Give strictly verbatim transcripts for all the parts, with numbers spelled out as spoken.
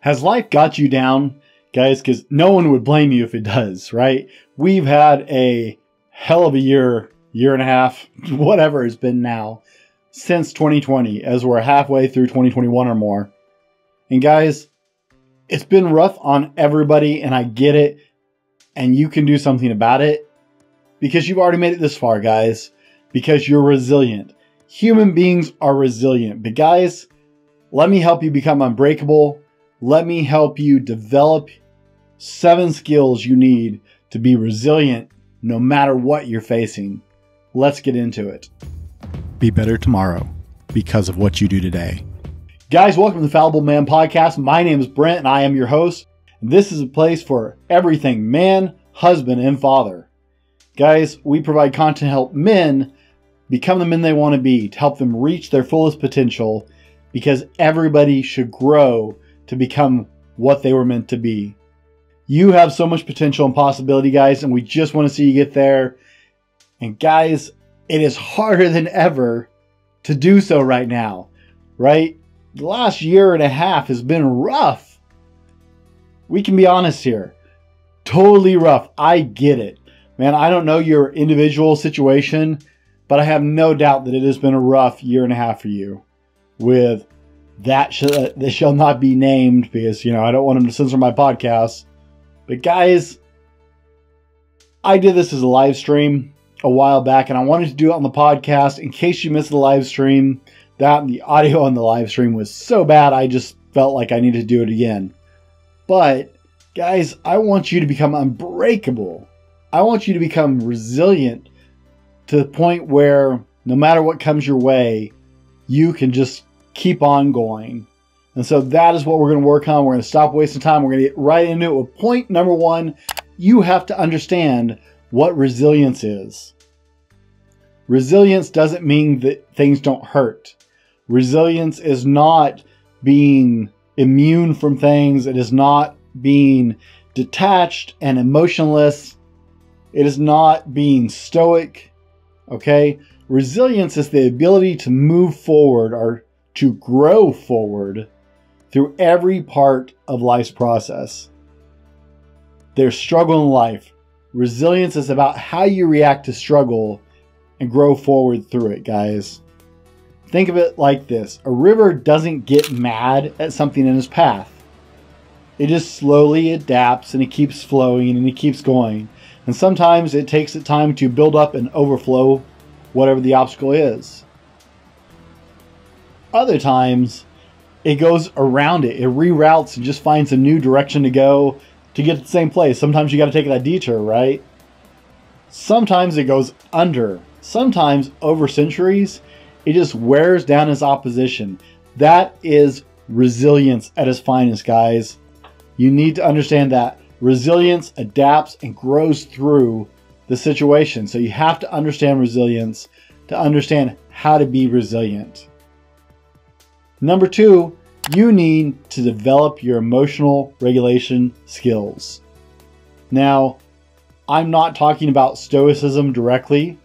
Has life got you down, guys? Because no one would blame you if it does, right? We've had a hell of a year, year and a half, whatever it's been now, since twenty twenty, as we're halfway through twenty twenty-one or more. And guys, it's been rough on everybody, and I get it. And you can do something about it because you've already made it this far, guys, because you're resilient. Human beings are resilient. But guys, let me help you become unbreakable. Let me help you develop seven skills you need to be resilient no matter what you're facing. Let's get into it. Be better tomorrow because of what you do today. Guys, welcome to the Fallible Man Podcast. My name is Brent and I am your host. This is a place for everything man, husband, and father. Guys, we provide content to help men become the men they want to be, to help them reach their fullest potential, because everybody should grow to become what they were meant to be. You have so much potential and possibility, guys, and we just want to see you get there. And guys, it is harder than ever to do so right now, right? The last year and a half has been rough. We can be honest here. Totally rough. I get it. Man, I don't know your individual situation, but I have no doubt that it has been a rough year and a half for you with that sh that shall not be named because, you know, I don't want them to censor my podcast. But guys, I did this as a live stream a while back and I wanted to do it on the podcast in case you missed the live stream. That and the audio on the live stream was so bad, I just felt like I needed to do it again. But guys, I want you to become unbreakable. I want you to become resilient to the point where no matter what comes your way, you can just keep on going. And so that is what we're going to work on. We're going to stop wasting time. We're going to get right into it with point number one. You have to understand what resilience is. Resilience doesn't mean that things don't hurt. Resilience is not being immune from things. It is not being detached and emotionless. It is not being stoic. Okay? Resilience is the ability to move forward or to grow forward through every part of life's process. There's struggle in life. Resilience is about how you react to struggle and grow forward through it, guys. Think of it like this. A river doesn't get mad at something in its path. It just slowly adapts and it keeps flowing and it keeps going. And sometimes it takes it time to build up and overflow whatever the obstacle is. Other times it goes around it. It reroutes and just finds a new direction to go to get to the same place. Sometimes you got to take that detour, right? Sometimes it goes under. Sometimes over centuries, it just wears down his opposition. That is resilience at its finest, guys. You need to understand that. Resilience adapts and grows through the situation. So you have to understand resilience to understand how to be resilient. Number two, you need to develop your emotional regulation skills. Now, I'm not talking about stoicism directly,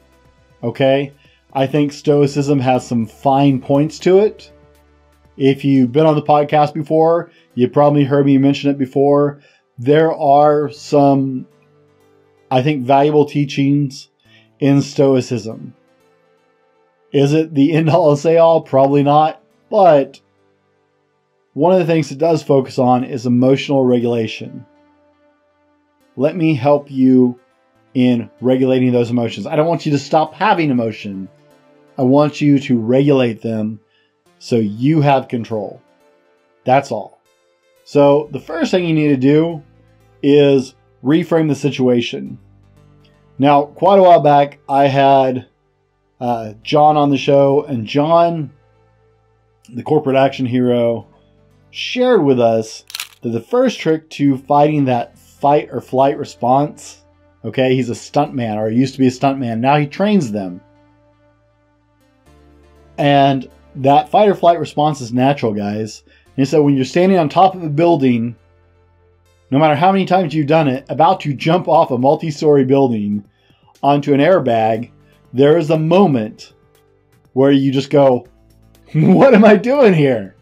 okay? I think stoicism has some fine points to it. If you've been on the podcast before, you probably heard me mention it before. There are some, I think, valuable teachings in stoicism. Is it the end all and say all? Probably not. But one of the things it does focus on is emotional regulation. Let me help you in regulating those emotions. I don't want you to stop having emotion. I want you to regulate them so you have control. That's all. So the first thing you need to do is reframe the situation. Now, quite a while back, I had uh, John on the show, and John, the corporate action hero, shared with us that the first trick to fighting that fight or flight response, okay, he's a stuntman, or he used to be a stuntman. Now he trains them. And that fight or flight response is natural, guys. And so when you're standing on top of a building, no matter how many times you've done it, about to jump off a multi-story building onto an airbag, there is a moment where you just go, what am I doing here?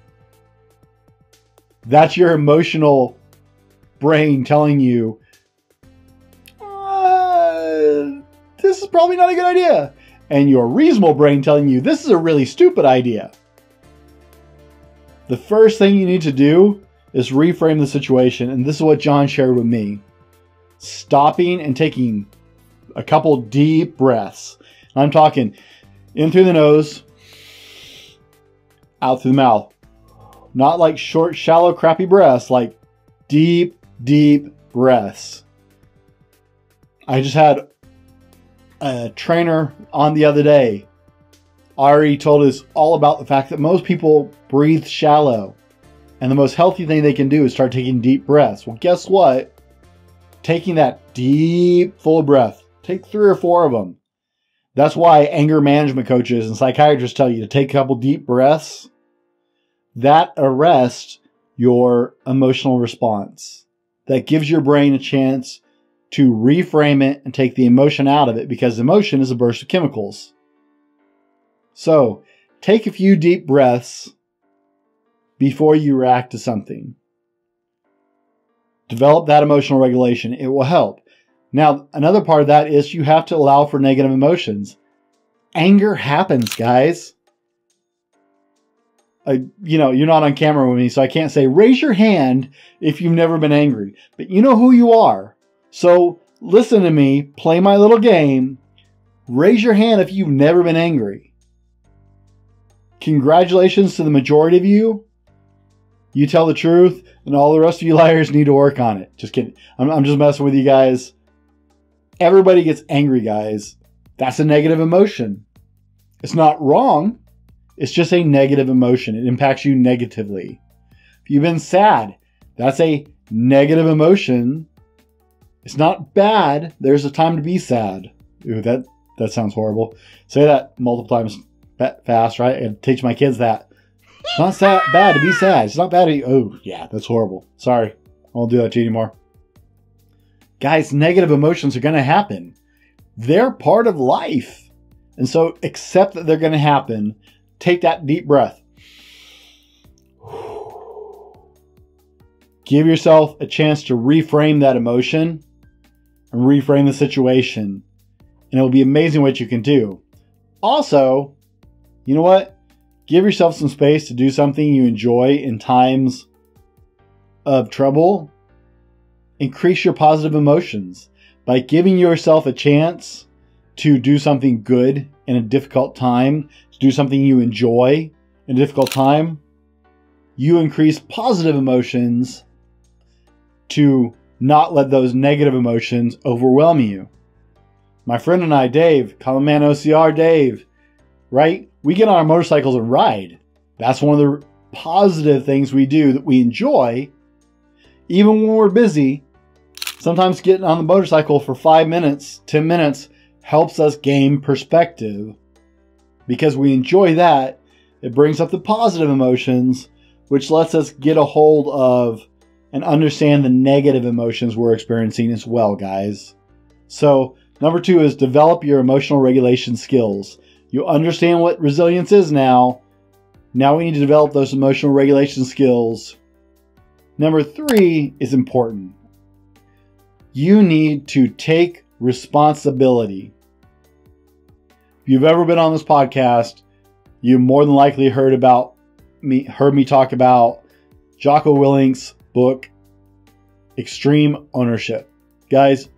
That's your emotional brain telling you, uh, this is probably not a good idea. And your reasonable brain telling you, this is a really stupid idea. The first thing you need to do is reframe the situation. And this is what John shared with me. Stopping and taking a couple deep breaths. I'm talking in through the nose, out through the mouth. Not like short, shallow, crappy breaths, like deep, deep breaths. I just had a trainer on the other day. Ari told us all about the fact that most people breathe shallow. And the most healthy thing they can do is start taking deep breaths. Well, guess what? Taking that deep, full breath. Take three or four of them. That's why anger management coaches and psychiatrists tell you to take a couple deep breaths. That arrests your emotional response. That gives your brain a chance to reframe it and take the emotion out of it, because emotion is a burst of chemicals. So, take a few deep breaths before you react to something. Develop that emotional regulation. It will help. Now, another part of that is you have to allow for negative emotions. Anger happens, guys. I, you know, you're not on camera with me, so I can't say, raise your hand if you've never been angry. But you know who you are. So listen to me, play my little game. Raise your hand if you've never been angry. Congratulations to the majority of you. You tell the truth, and all the rest of you liars need to work on it. Just kidding. I'm, I'm just messing with you guys. Everybody gets angry, guys. That's a negative emotion. It's not wrong. It's just a negative emotion. It impacts you negatively. If you've been sad, that's a negative emotion. It's not bad. There's a time to be sad. Ooh, that, that sounds horrible. Say that multiple times fast, right? And teach my kids that. It's not sad, bad to be sad. It's not bad to be... Oh, yeah, that's horrible. Sorry. I won't do that to you anymore. Guys, negative emotions are going to happen. They're part of life. And so accept that they're going to happen. Take that deep breath. Give yourself a chance to reframe that emotion and reframe the situation. And it will be amazing what you can do. Also, you know what? Give yourself some space to do something you enjoy in times of trouble. Increase your positive emotions by giving yourself a chance to do something good in a difficult time. Do something you enjoy in a difficult time, you increase positive emotions to not let those negative emotions overwhelm you. My friend and I, Dave, Common Man O C R Dave, right? We get on our motorcycles and ride. That's one of the positive things we do that we enjoy. Even when we're busy, sometimes getting on the motorcycle for five minutes, ten minutes helps us gain perspective. Because we enjoy that, it brings up the positive emotions, which lets us get a hold of and understand the negative emotions we're experiencing as well, guys. So, number two is develop your emotional regulation skills. You understand what resilience is now. Now we need to develop those emotional regulation skills. Number three is important. You need to take responsibility. If you've ever been on this podcast, you more than likely heard about me, heard me talk about Jocko Willink's book, Extreme Ownership. Guys,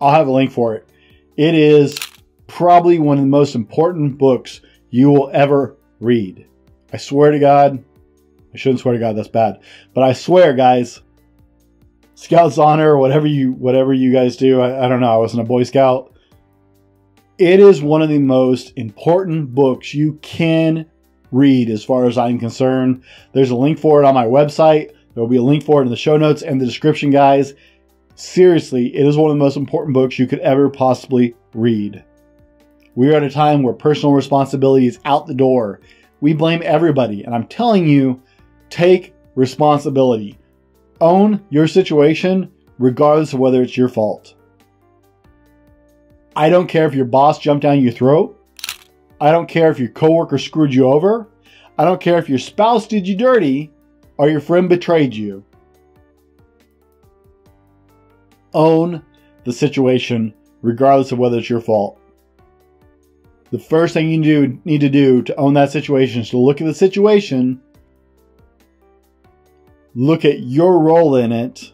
I'll have a link for it. It is probably one of the most important books you will ever read. I swear to God, I shouldn't swear to God, that's bad. But I swear, guys, Scout's Honor, whatever you, whatever you guys do, I, I don't know, I wasn't a Boy Scout. It is one of the most important books you can read as far as I'm concerned. There's a link for it on my website. There'll be a link for it in the show notes and the description, guys. Seriously, it is one of the most important books you could ever possibly read. We are at a time where personal responsibility is out the door. We blame everybody. And I'm telling you, take responsibility. Own your situation, regardless of whether it's your fault. I don't care if your boss jumped down your throat. I don't care if your coworker screwed you over. I don't care if your spouse did you dirty. or your friend betrayed you. Own the situation, regardless of whether it's your fault. The first thing you do, need to do to own that situation is to look at the situation, look at your role in it,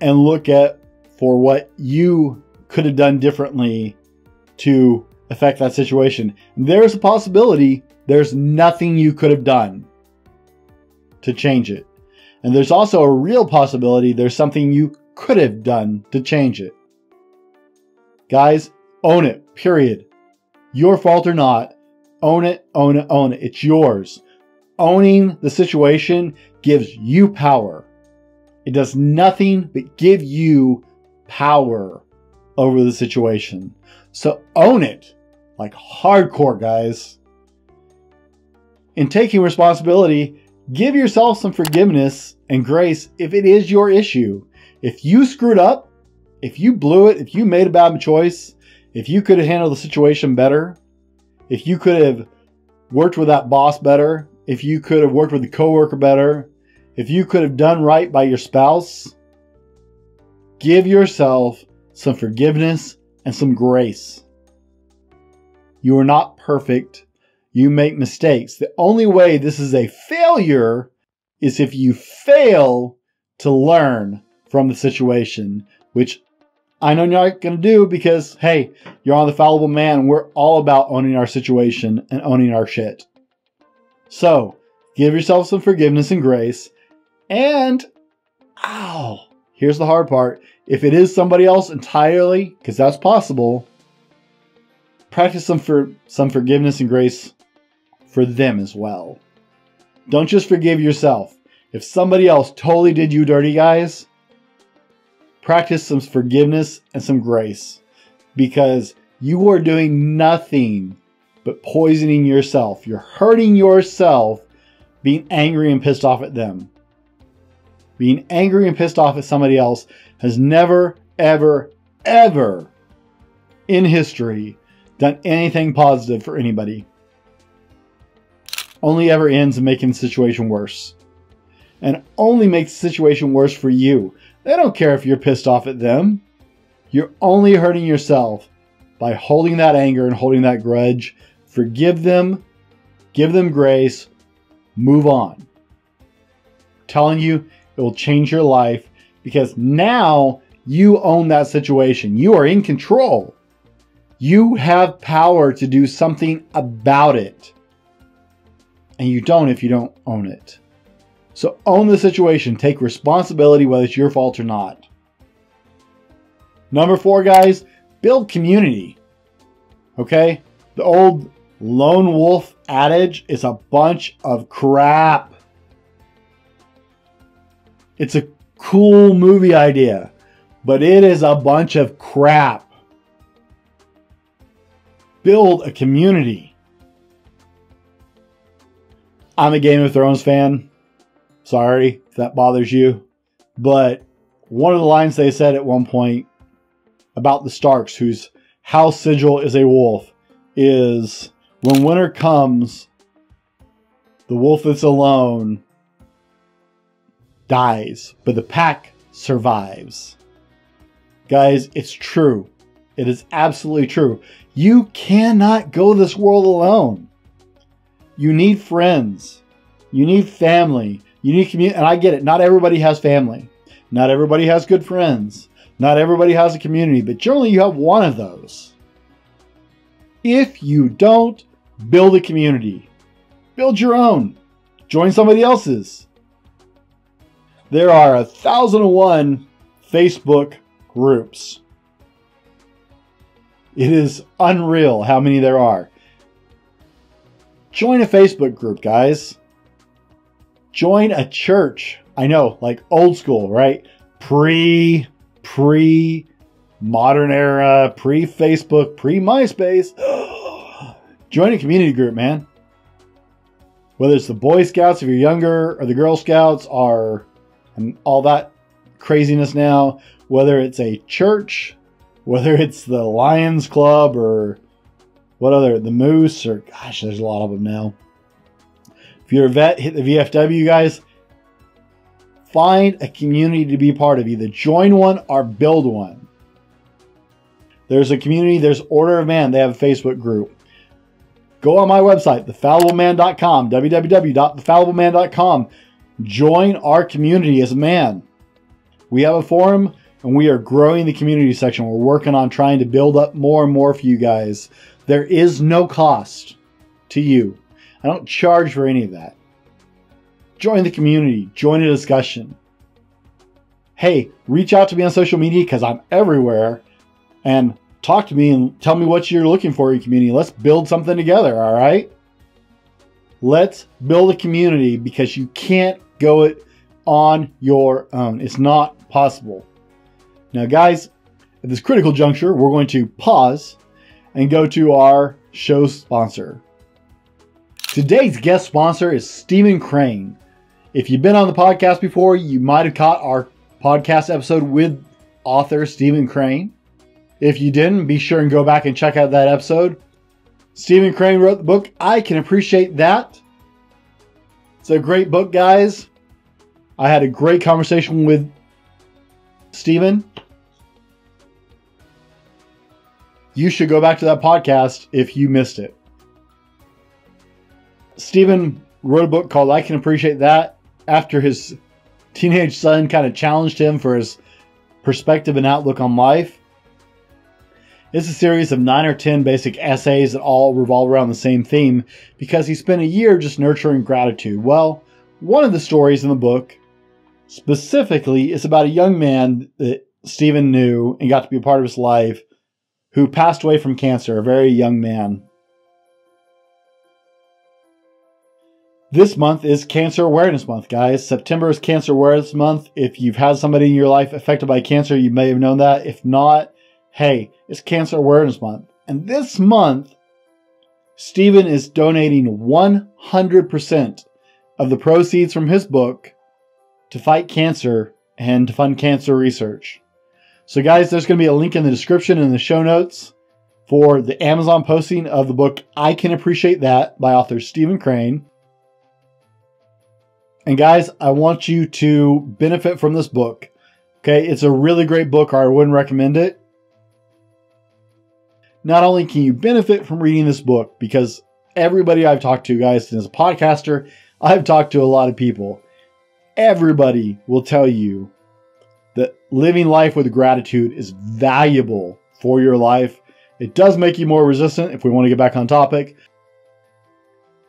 and look at for what you could have done differently to affect that situation. There's a possibility there's nothing you could have done to change it. And there's also a real possibility there's something you could have done to change it. Guys, own it, period. Your fault or not, own it, own it, own it. It's yours. Owning the situation gives you power. It does nothing but give you power over the situation. So own it, like hardcore, guys. In taking responsibility, give yourself some forgiveness and grace if it is your issue. If you screwed up, if you blew it, if you made a bad choice, if you could have handled the situation better, if you could have worked with that boss better, if you could have worked with the coworker better, if you could have done right by your spouse, give yourself some forgiveness and some grace. You are not perfect. You make mistakes. The only way this is a failure is if you fail to learn from the situation, which I know you're not going to do because, hey, you're on the Fallible Man. We're all about owning our situation and owning our shit. So give yourself some forgiveness and grace. And, ow, here's the hard part. If it is somebody else entirely, because that's possible, practice some for some forgiveness and grace for them as well. Don't just forgive yourself. If somebody else totally did you dirty, guys, practice some forgiveness and some grace, because you are doing nothing but poisoning yourself. You're hurting yourself being angry and pissed off at them. Being angry and pissed off at somebody else has never, ever, ever in history done anything positive for anybody. Only ever ends in making the situation worse. And only makes the situation worse for you. They don't care if you're pissed off at them. You're only hurting yourself by holding that anger and holding that grudge. Forgive them. Give them grace. Move on. I'm telling you, it will change your life, because now you own that situation. You are in control. You have power to do something about it. And you don't if you don't own it. So own the situation. Take responsibility, whether it's your fault or not. Number four, guys, build community. Okay? The old lone wolf adage is a bunch of crap. It's a cool movie idea, but it is a bunch of crap. Build a community. I'm a Game of Thrones fan. Sorry if that bothers you. But one of the lines they said at one point about the Starks, whose house sigil is a wolf, is when winter comes, the wolf that's alone dies, but the pack survives. Guys, it's true. It is absolutely true. You cannot go this world alone. You need friends. You need family. You need community. And I get it. Not everybody has family. Not everybody has good friends. Not everybody has a community. But generally you have one of those. If you don't, build a community. Build your own. Join somebody else's. There are a thousand and one Facebook groups. It is unreal how many there are. Join a Facebook group, guys. Join a church. I know, like old school, right? Pre, pre, modern era, pre-Facebook, pre-MySpace. Join a community group, man. Whether it's the Boy Scouts if you're younger, or the Girl Scouts, or and all that craziness now. Whether it's a church, whether it's the Lions Club, or what other, the Moose, or gosh, there's a lot of them now. If you're a vet, hit the V F W, guys. Find a community to be part of. Either join one or build one. There's a community. There's Order of Man. They have a Facebook group. Go on my website, the fallible man dot com, w w w dot the fallible man dot com. Join our community as a man. We have a forum, and we are growing the community section. We're working on trying to build up more and more for you guys. There is no cost to you. I don't charge for any of that. Join the community. Join a discussion. Hey, reach out to me on social media because I'm everywhere. And talk to me and tell me what you're looking for in your community. Let's build something together, all right? Let's build a community because you can't go it on your own. It's not possible. Now, guys, at this critical juncture, we're going to pause and go to our show sponsor. Today's guest sponsor is Stephen Crane. If you've been on the podcast before, you might have caught our podcast episode with author Stephen Crane. If you didn't, be sure and go back and check out that episode. Stephen Crane wrote the book, I Can Appreciate That. It's a great book, guys. I had a great conversation with Stephen. You should go back to that podcast if you missed it. Stephen wrote a book called I Can Appreciate That after his teenage son kind of challenged him for his perspective and outlook on life. It's a series of nine or ten basic essays that all revolve around the same theme because he spent a year just nurturing gratitude. Well, one of the stories in the book specifically is about a young man that Stephen knew and got to be a part of his life who passed away from cancer, a very young man. This month is Cancer Awareness Month, guys. September is Cancer Awareness Month. If you've had somebody in your life affected by cancer, you may have known that. If not, hey, it's Cancer Awareness Month. And this month, Stephen is donating one hundred percent of the proceeds from his book to fight cancer and to fund cancer research. So guys, there's going to be a link in the description and the show notes for the Amazon posting of the book, I Can Appreciate That by author Stephen Crane. And guys, I want you to benefit from this book. Okay, it's a really great book, or I wouldn't recommend it. Not only can you benefit from reading this book, because everybody I've talked to, guys, as a podcaster, I've talked to a lot of people. Everybody will tell you that living life with gratitude is valuable for your life. It does make you more resistant, if we want to get back on topic.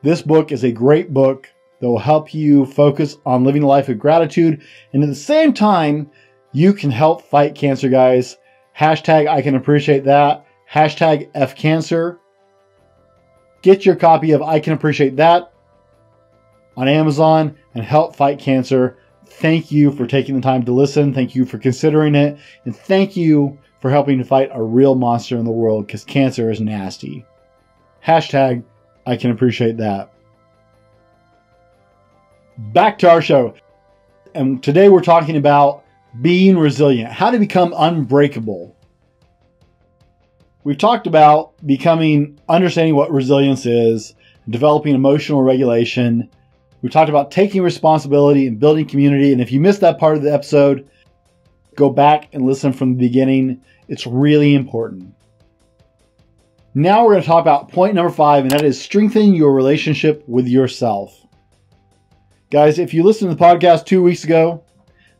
This book is a great book that will help you focus on living life with gratitude. And at the same time, you can help fight cancer, guys. Hashtag I Can Appreciate That. Hashtag F Cancer. Get your copy of I Can Appreciate That on Amazon and help fight cancer. Thank you for taking the time to listen. Thank you for considering it. And thank you for helping to fight a real monster in the world because cancer is nasty. Hashtag I Can Appreciate That. Back to our show. And today we're talking about being resilient, how to become unbreakable. We've talked about becoming, understanding what resilience is, developing emotional regulation. We've talked about taking responsibility and building community. And if you missed that part of the episode, go back and listen from the beginning. It's really important. Now we're going to talk about point number five, and that is strengthening your relationship with yourself. Guys, if you listened to the podcast two weeks ago,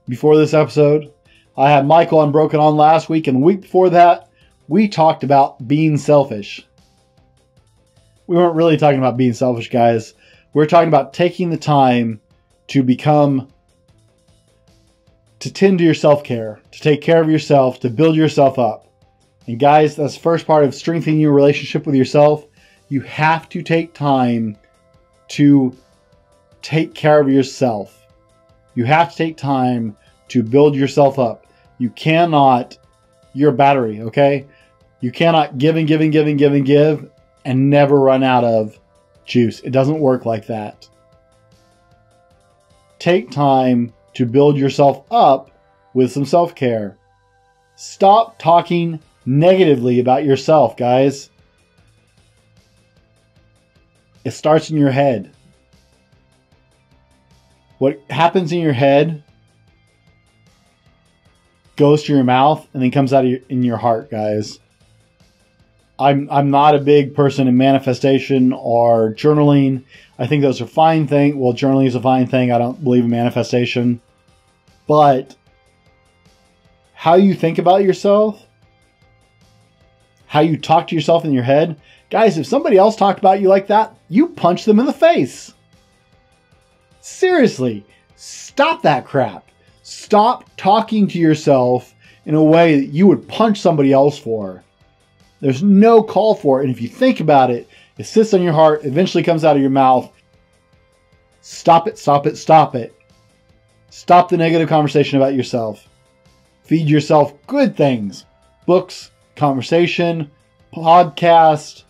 before this episode, I had Michael Unbroken on last week, and the week before that, we talked about being selfish. We weren't really talking about being selfish, guys. We were talking about taking the time to become, to tend to your self-care, to take care of yourself, to build yourself up. And guys, that's the first part of strengthening your relationship with yourself. You have to take time to take care of yourself. You have to take time to build yourself up. You cannot, your battery, okay? You cannot give and give and give and give and give and never run out of juice. It doesn't work like that. Take time to build yourself up with some self-care. Stop talking negatively about yourself, guys. It starts in your head. What happens in your head goes to your mouth and then comes out of your, in your heart, guys. I'm, I'm not a big person in manifestation or journaling. I think those are fine things. Well, journaling is a fine thing. I don't believe in manifestation. But how you think about yourself, how you talk to yourself in your head, guys, if somebody else talked about you like that, you punch them in the face. Seriously, stop that crap. Stop talking to yourself in a way that you would punch somebody else for. There's no call for it. And if you think about it, it sits on your heart, eventually comes out of your mouth. Stop it, stop it, stop it. Stop the negative conversation about yourself. Feed yourself good things. Books, conversation, podcast.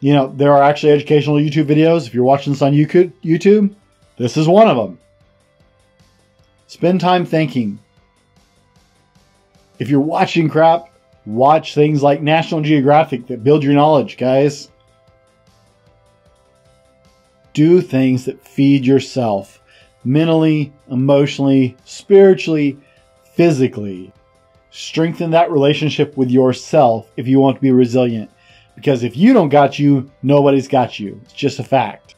You know, there are actually educational YouTube videos. If you're watching this on YouTube, this is one of them. Spend time thinking. If you're watching crap, watch things like National Geographic that build your knowledge, guys. Do things that feed yourself mentally, emotionally, spiritually, physically. Strengthen that relationship with yourself if you want to be resilient. Because if you don't got you, nobody's got you. It's just a fact.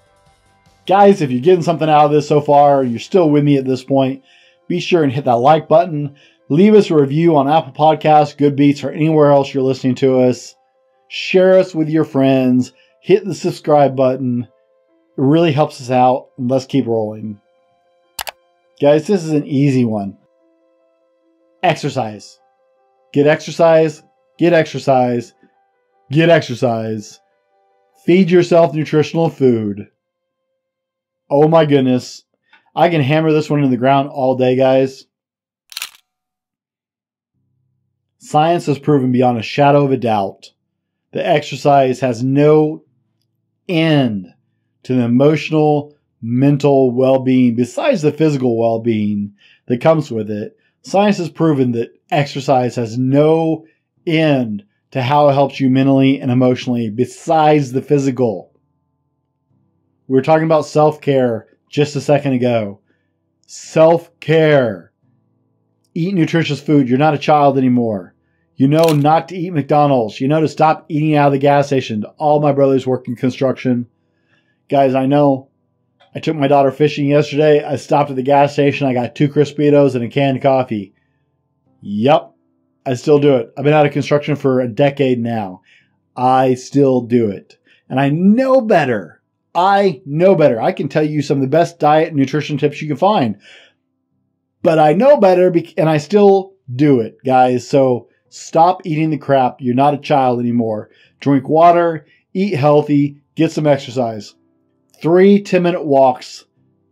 Guys, if you're getting something out of this so far, you're still with me at this point, be sure and hit that like button. Leave us a review on Apple Podcasts, GoodBeats, or anywhere else you're listening to us. Share us with your friends. Hit the subscribe button. It really helps us out. And let's keep rolling. Guys, this is an easy one. Exercise. Get exercise. Get exercise. Get exercise. Feed yourself nutritional food. Oh my goodness. I can hammer this one in the ground all day, guys. Science has proven beyond a shadow of a doubt that exercise has no end to the emotional, mental well-being, besides the physical well-being that comes with it. Science has proven that exercise has no end to how it helps you mentally and emotionally, besides the physical. We were talking about self-care just a second ago. Self-care. Eat nutritious food. You're not a child anymore. You know not to eat McDonald's. You know to stop eating out of the gas station. All my brothers work in construction. Guys, I know. I took my daughter fishing yesterday. I stopped at the gas station. I got two Crispitos and a canned coffee. Yep. I still do it. I've been out of construction for a decade now. I still do it. And I know better. I know better. I can tell you some of the best diet and nutrition tips you can find. But I know better, and I still do it, guys. So stop eating the crap. You're not a child anymore. Drink water, eat healthy, get some exercise. Three ten-minute walks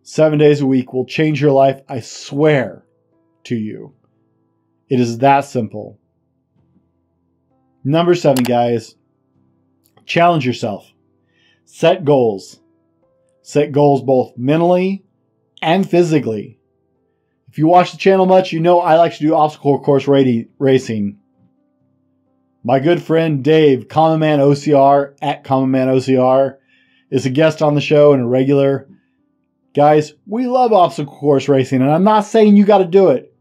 seven days a week will change your life, I swear to you. It is that simple. Number seven, guys. Challenge yourself. Set goals. Set goals both mentally and physically. If you watch the channel much, you know I like to do obstacle course racing. My good friend Dave, Common Man O C R, at Common Man O C R, is a guest on the show and a regular. Guys, we love obstacle course racing, and I'm not saying you got to do it.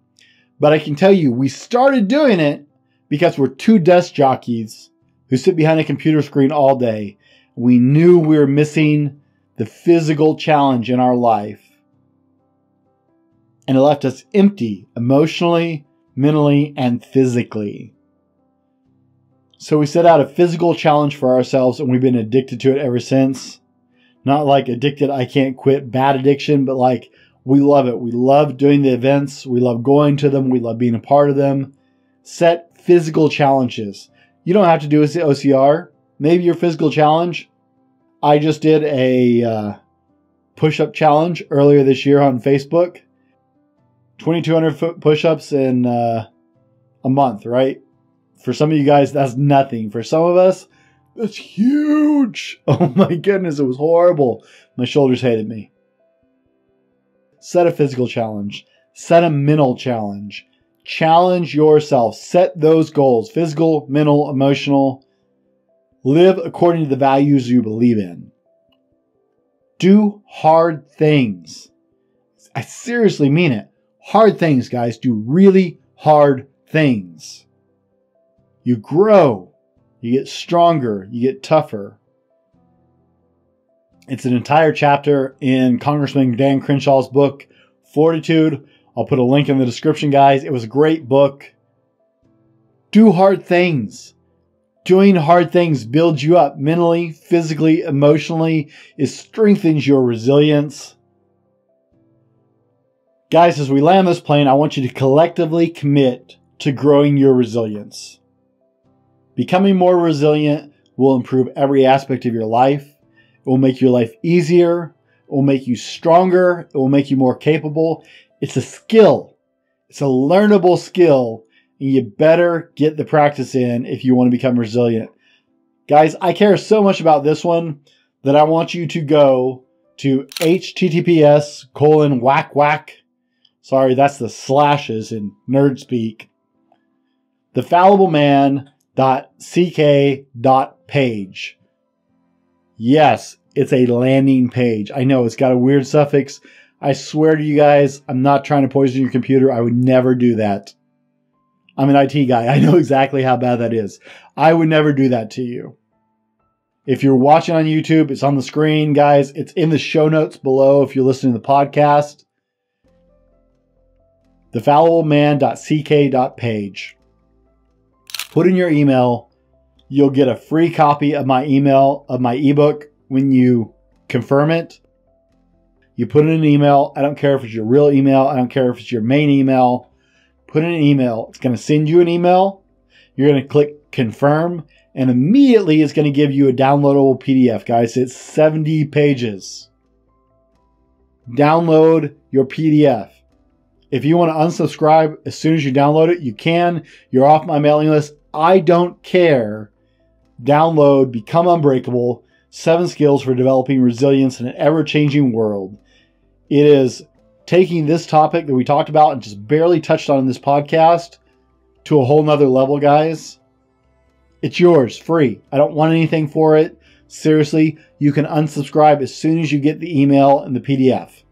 But I can tell you, we started doing it because we're two desk jockeys who sit behind a computer screen all day. We knew we were missing the physical challenge in our life. And it left us empty emotionally, mentally, and physically. So we set out a physical challenge for ourselves, and we've been addicted to it ever since. Not like addicted, I can't quit, bad addiction, but like we love it. We love doing the events. We love going to them. We love being a part of them. Set physical challenges. You don't have to do O C R. Maybe your physical challenge. I just did a uh, push-up challenge earlier this year on Facebook. twenty-two hundred push-ups in uh, a month, right? For some of you guys, that's nothing. For some of us, that's huge. Oh my goodness, it was horrible. My shoulders hated me. Set a physical challenge. Set a mental challenge. Challenge yourself. Set those goals. Physical, mental, emotional. Live according to the values you believe in. Do hard things. I seriously mean it. hard things, guys. Do really hard things. You grow. You get stronger. You get tougher. It's an entire chapter in Congressman Dan Crenshaw's book, Fortitude. I'll put a link in the description, guys. It was a great book. Do hard things. Doing hard things builds you up mentally, physically, emotionally. It strengthens your resilience. Guys, as we land this plane, I want you to collectively commit to growing your resilience. Becoming more resilient will improve every aspect of your life. It will make your life easier. It will make you stronger. It will make you more capable. It's a skill. It's a learnable skill. And you better get the practice in if you want to become resilient. Guys, I care so much about this one that I want you to go to https colon whack whack. Sorry, that's the slashes in nerd speak. the fallible man dot c k dot page. Yes, it's a landing page. I know it's got a weird suffix. I swear to you guys, I'm not trying to poison your computer. I would never do that. I'm an I T guy. I know exactly how bad that is. I would never do that to you. If you're watching on YouTube, it's on the screen, guys. It's in the show notes below if you're listening to the podcast. the fallible man dot c k dot page. Put in your email. You'll get a free copy of my email, of my ebook when you confirm it. You put in an email. I don't care if it's your real email. I don't care if it's your main email. Put in an email. It's going to send you an email. You're going to click confirm, and immediately it's going to give you a downloadable P D F, guys. It's seventy pages. Download your P D F. If you want to unsubscribe as soon as you download it, you can. You're off my mailing list. I don't care. Download Become Unbreakable, Seven Skills for Developing Resilience in an Ever-Changing World. It is taking this topic that we talked about and just barely touched on in this podcast to a whole nother level, guys. It's yours, free. I don't want anything for it. Seriously, you can unsubscribe as soon as you get the email and the P D F.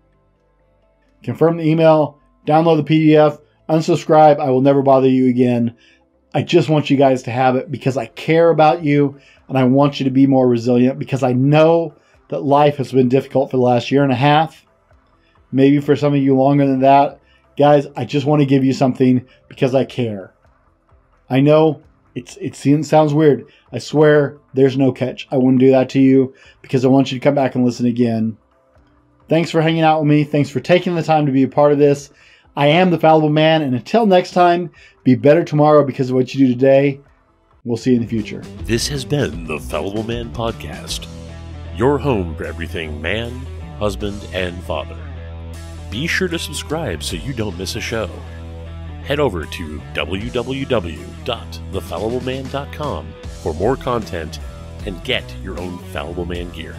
Confirm the email, download the P D F, unsubscribe. I will never bother you again. I just want you guys to have it because I care about you and I want you to be more resilient because I know that life has been difficult for the last year and a half. Maybe for some of you longer than that. Guys, I just want to give you something because I care. I know it's, it sounds weird. I swear there's no catch. I wouldn't do that to you because I want you to come back and listen again. Thanks for hanging out with me. Thanks for taking the time to be a part of this. I am the Fallible Man, and until next time, be better tomorrow because of what you do today. We'll see you in the future. This has been the Fallible Man Podcast, your home for everything man, husband, and father. Be sure to subscribe so you don't miss a show. Head over to w w w dot the fallible man dot com for more content and get your own Fallible Man gear.